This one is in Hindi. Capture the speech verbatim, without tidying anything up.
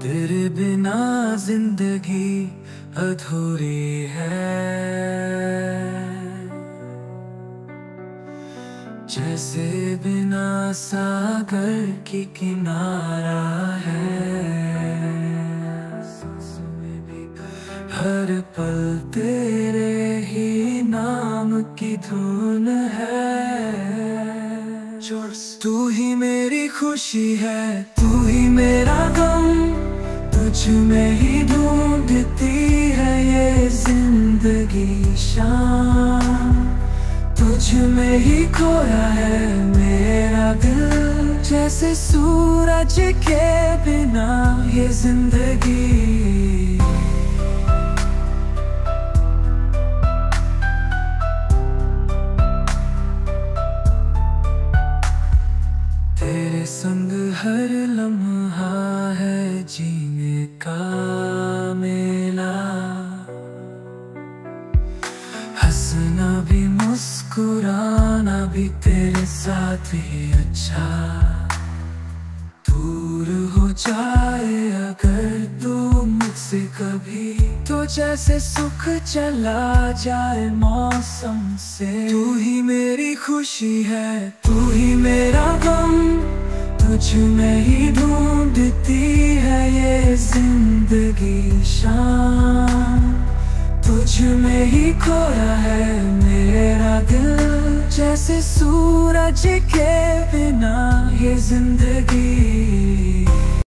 तेरे बिना जिंदगी अधूरी है, जैसे बिना सागर की किनारा है। हर पल तेरे ही नाम की धुन है। तू ही मेरी खुशी है, तू ही मेरा गम, तुझ में ही ढूंढती है ये जिंदगी शाम। तुझ में ही खोया है मेरा दिल, जैसे सूरज के बिना ये जिंदगी। तेरे संग हर लम्हा है जीने का मेला, हंसना भी मुस्कुराना भी तेरे साथ ही अच्छा। दूर हो जाए अगर तू मुझसे कभी, तो जैसे सुख चला जाए मौसम से। तू ही मेरी खुशी है, तू ही मेरा गम, तुझ में ही ढूंढती है ये जिंदगी शाम। तुझ में ही खोया है मेरा दिल, जैसे सूरज के बिना ये जिंदगी।